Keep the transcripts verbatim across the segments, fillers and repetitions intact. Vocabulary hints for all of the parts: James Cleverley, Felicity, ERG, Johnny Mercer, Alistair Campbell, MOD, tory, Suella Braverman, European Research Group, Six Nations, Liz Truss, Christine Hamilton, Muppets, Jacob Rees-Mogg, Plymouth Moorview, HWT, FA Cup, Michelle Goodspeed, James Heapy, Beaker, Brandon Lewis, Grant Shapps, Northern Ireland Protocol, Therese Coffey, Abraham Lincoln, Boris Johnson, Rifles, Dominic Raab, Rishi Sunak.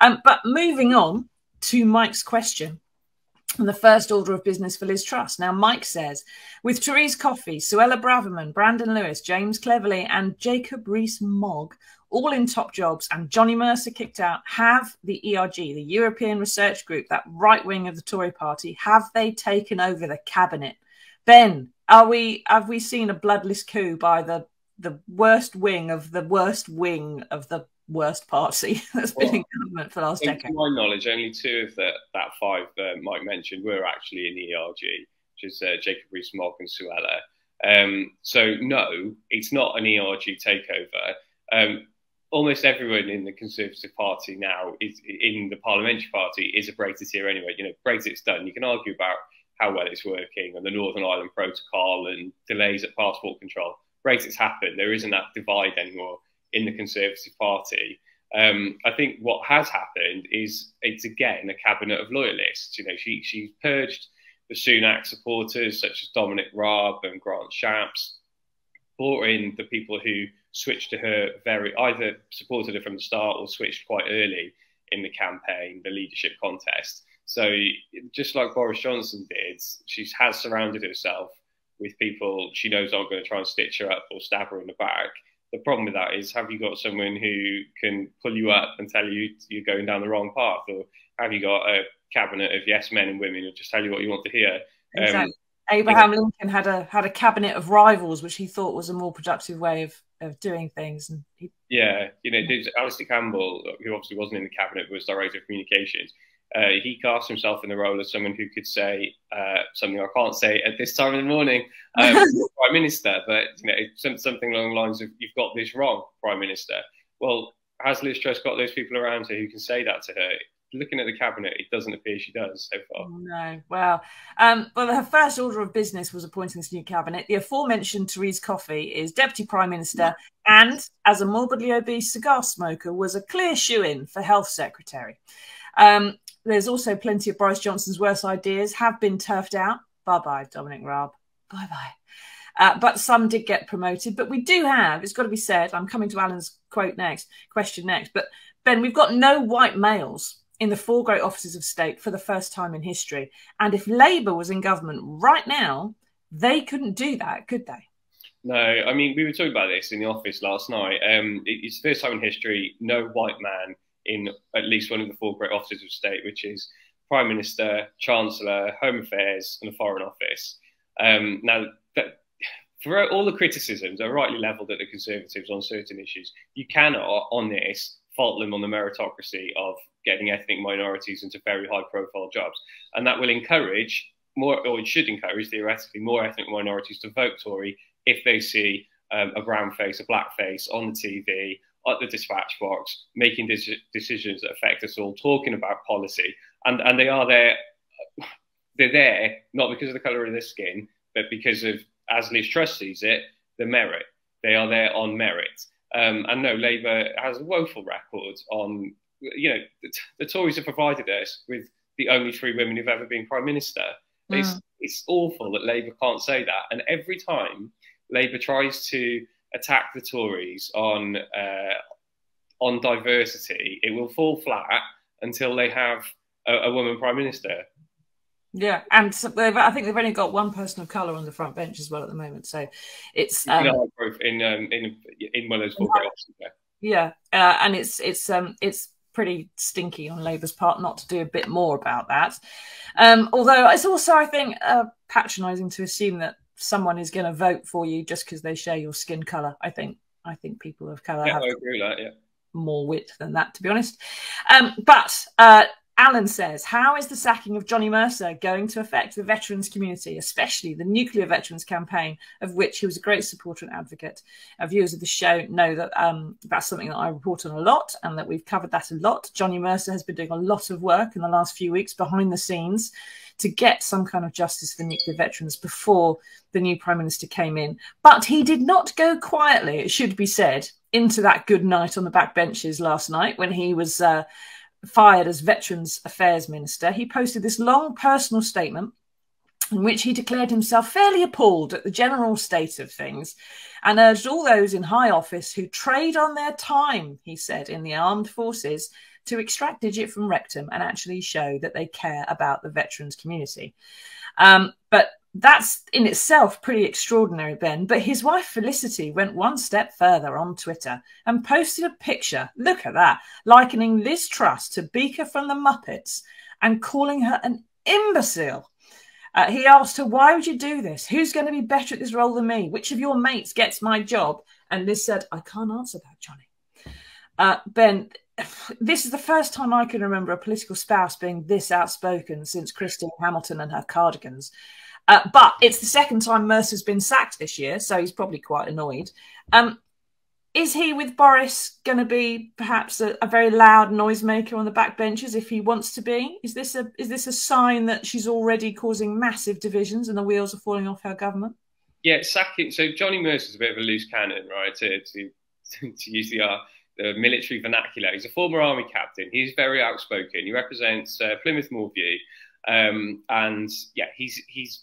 Um, but moving on to Mike's question. And the first order of business for Liz Truss. Now, Mike says, with Therese Coffey, Suella Braverman, Brandon Lewis, James Cleverley and Jacob Rees-Mogg all in top jobs and Johnny Mercer kicked out, have the E R G, the European Research Group, that right wing of the Tory party, have they taken over the cabinet? Ben, are we, have we seen a bloodless coup by the, the worst wing of the worst wing of the worst party that's been well, in government for the last decade? To my knowledge, only two of the, that five uh, Mike mentioned were actually in E R G, which is uh, Jacob Rees-Mogg and Suella. Um, so no, it's not an E R G takeover. Um, almost everyone in the Conservative Party now, is in the Parliamentary Party, is a Brexiteer anyway. You know, Brexit's done. You can argue about how well it's working and the Northern Ireland Protocol and delays at passport control. Brexit's happened. There isn't that divide anymore in the Conservative Party. Um, I think what has happened is it's again a cabinet of loyalists. You know, she, she purged the Sunak supporters such as Dominic Raab and Grant Shapps, brought in the people who switched to her very, either supported her from the start or switched quite early in the campaign, the leadership contest. So just like Boris Johnson did, she has surrounded herself with people she knows aren't going to try and stitch her up or stab her in the back. The problem with that is, have you got someone who can pull you up and tell you you're going down the wrong path? Or have you got a cabinet of yes men and women who just tell you what you want to hear? Exactly. Um, Abraham you know, Lincoln had a had a cabinet of rivals, which he thought was a more productive way of, of doing things. And he, yeah, you know, yeah. Alistair Campbell, who obviously wasn't in the cabinet, but was director of communications. Uh, he cast himself in the role of someone who could say uh, something I can't say at this time in the morning, um, Prime Minister, but you know, some, something along the lines of, you've got this wrong, Prime Minister. Well, has Liz Truss got those people around her who can say that to her? Looking at the cabinet, it doesn't appear she does so far. No, well, um, well, her first order of business was appointing this new cabinet. The aforementioned Therese Coffey is Deputy Prime Minister and, as a morbidly obese cigar smoker, was a clear shoe-in for Health Secretary. Um, There's also plenty of Boris Johnson's worst ideas have been turfed out. Bye-bye, Dominic Raab. Bye-bye. Uh, but some did get promoted. But we do have, it's got to be said, I'm coming to Alan's quote next, question next. But, Ben, we've got no white males in the four great offices of state for the first time in history. And if Labour was in government right now, they couldn't do that, could they? No, I mean, we were talking about this in the office last night. Um, it's the first time in history, no white man in at least one of the four great offices of state, which is Prime Minister, Chancellor, Home Affairs and the Foreign Office. Um, now, that, for all the criticisms are rightly levelled at the Conservatives on certain issues, you cannot, on this, fault them on the meritocracy of getting ethnic minorities into very high-profile jobs. And that will encourage, more, or it should encourage, theoretically, more ethnic minorities to vote Tory if they see um, a brown face, a black face on the T V, at the dispatch box, making decisions that affect us all, talking about policy. And, and they are there, they're there, not because of the colour of their skin, but because of, as Liz Truss sees it, the merit. They are there on merit. Um, and no, Labour has a woeful record on, you know, the, the Tories have provided us with the only three women who've ever been Prime Minister. Mm. It's, it's awful that Labour can't say that. And every time Labour tries to attack the Tories on uh, on diversity, it will fall flat until they have a, a woman Prime Minister. Yeah, and so they've, I think they've only got one person of colour on the front bench as well at the moment. So it's um, in um, in in one of those four great options. Yeah, yeah. Uh, and it's it's um, it's pretty stinky on Labour's part not to do a bit more about that. Um, although it's also, I think, uh, patronising to assume that someone is going to vote for you just because they share your skin colour. I think I think people of colour yeah, have I agree with that, yeah. more wit than that, to be honest. Um, but uh, Alan says, how is the sacking of Johnny Mercer going to affect the veterans community, especially the nuclear veterans campaign, of which he was a great supporter and advocate? Our viewers of the show know that um, that's something that I report on a lot and that we've covered that a lot. Johnny Mercer has been doing a lot of work in the last few weeks behind the scenes to get some kind of justice for nuclear veterans before the new Prime Minister came in. But he did not go quietly, it should be said, into that good night on the backbenches last night when he was uh, fired as Veterans Affairs Minister. He posted this long personal statement in which he declared himself fairly appalled at the general state of things and urged all those in high office who trade on their time, he said, in the armed forces to extract digit from rectum and actually show that they care about the veterans community. Um, but that's in itself pretty extraordinary, Ben. But his wife, Felicity, went one step further on Twitter and posted a picture, look at that, likening Liz Truss to Beaker from the Muppets and calling her an imbecile. Uh, he asked her, why would you do this? Who's going to be better at this role than me? Which of your mates gets my job? And Liz said, I can't answer that, Johnny. Uh, Ben, this is the first time I can remember a political spouse being this outspoken since Christine Hamilton and her cardigans. Uh, but it's the second time Mercer's been sacked this year, so he's probably quite annoyed. Um, is he, with Boris, going to be perhaps a, a very loud noisemaker on the backbenches if he wants to be? Is this a is this a sign that she's already causing massive divisions and the wheels are falling off her government? Yeah, sacking. So Johnny Mercer's a bit of a loose cannon, right? To to, to use the uh, the military vernacular, he's a former army captain. He's very outspoken. He represents uh, Plymouth Moorview, um, and yeah, he's he's.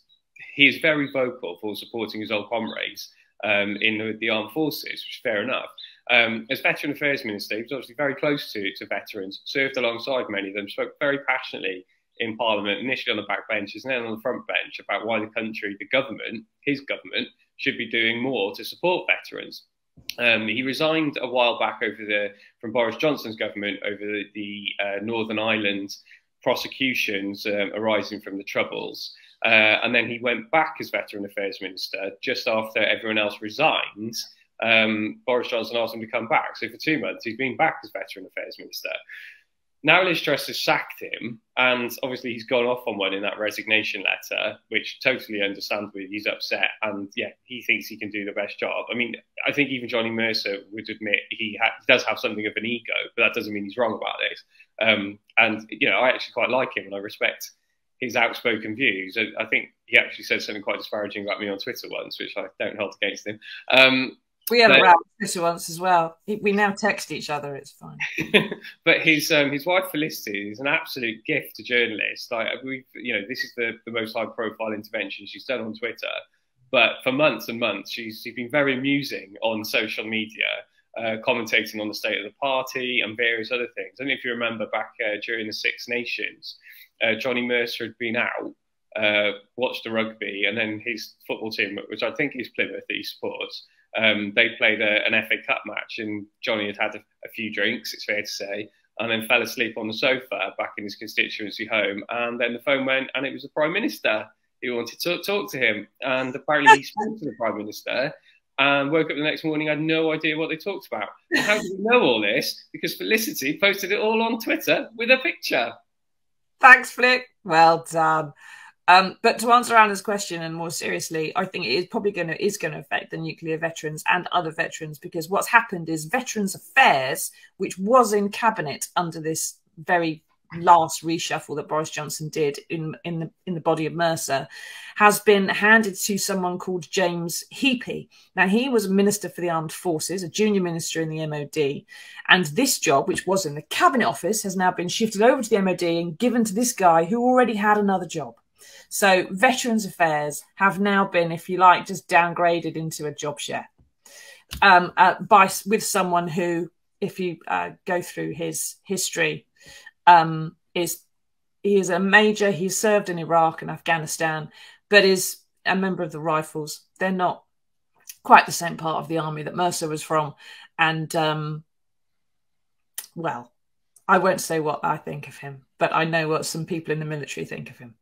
He is very vocal for supporting his old comrades um, in the, the armed forces, which is fair enough. Um, as Veteran Affairs Minister, he was obviously very close to, to veterans, served alongside many of them, spoke very passionately in Parliament, initially on the back benches and then on the front bench, about why the country, the government, his government, should be doing more to support veterans. Um, he resigned a while back over the, from Boris Johnson's government over the, the uh, Northern Ireland prosecutions um, arising from the Troubles. Uh, and then he went back as Veteran Affairs Minister just after everyone else resigned. Um, Boris Johnson asked him to come back. So for two months, he's been back as Veteran Affairs Minister. Now Liz Truss has sacked him. And obviously, he's gone off on one in that resignation letter, which totally understandably, he's upset. And yeah, he thinks he can do the best job. I mean, I think even Johnny Mercer would admit he, ha he does have something of an ego, but that doesn't mean he's wrong about this. Um, and, you know, I actually quite like him and I respect his outspoken views. I think he actually said something quite disparaging about me on Twitter once, which I don't hold against him. Um, we had but, a rap on Twitter once as well. We now text each other. It's fine. But his um, his wife Felicity is an absolute gift to journalists. Like we, you know, this is the the most high profile intervention she's done on Twitter. But for months and months, she's she's been very amusing on social media, uh, commentating on the state of the party and various other things. I don't know if you remember back uh, during the Six Nations. Uh, Johnny Mercer had been out, uh, watched the rugby, and then his football team, which I think is Plymouth that he supports, um, they played a, an F A Cup match, and Johnny had had a, a few drinks, it's fair to say, and then fell asleep on the sofa back in his constituency home, and then the phone went, and it was the Prime Minister who wanted to talk to him, and apparently he spoke to the Prime Minister, and woke up the next morning, had no idea what they talked about. How do we know all this? Because Felicity posted it all on Twitter with a picture. Thanks, Flick. Well done. Um, but to answer Anna's question, and more seriously, I think it is probably going to is going to affect the nuclear veterans and other veterans, because what's happened is Veterans Affairs, which was in cabinet under this very last reshuffle that Boris Johnson did in in the in the body of Mercer, has been handed to someone called James Heapy. Now, he was a minister for the armed forces, a junior minister in the M O D, and this job, which was in the cabinet office, has now been shifted over to the M O D and given to this guy who already had another job. So Veterans Affairs have now been, if you like, just downgraded into a job share um, uh, by with someone who, if you uh, go through his history, Um, is he is a major. He served in Iraq and Afghanistan, but is a member of the Rifles. They're not quite the same part of the army that Mercer was from. And, um, well, I won't say what I think of him, but I know what some people in the military think of him.